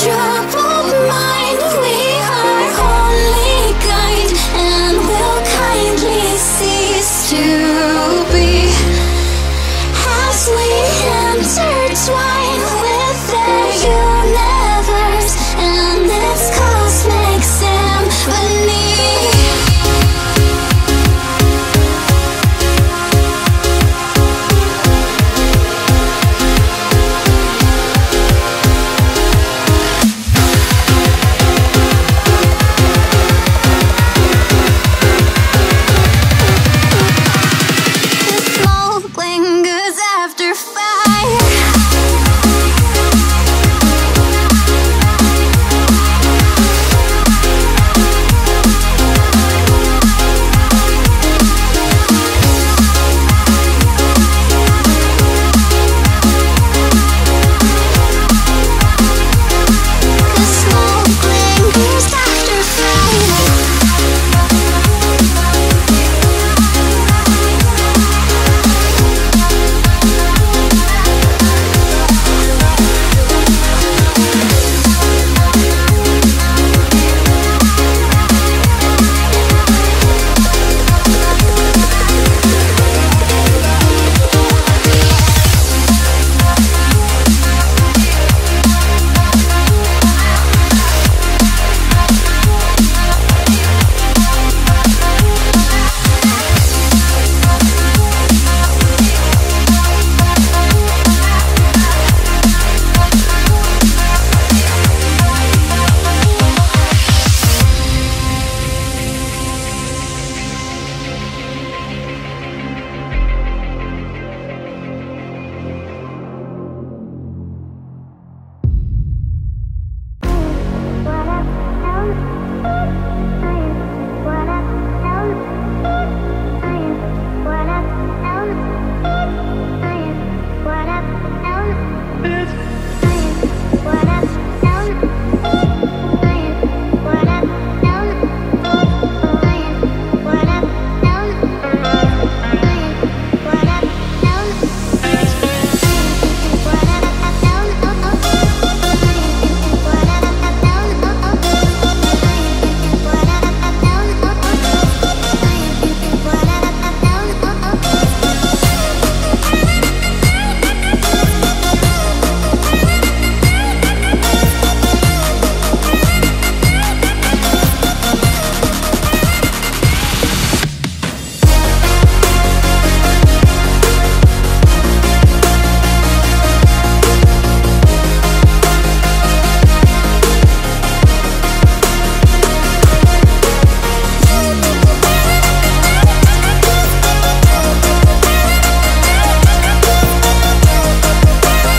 try.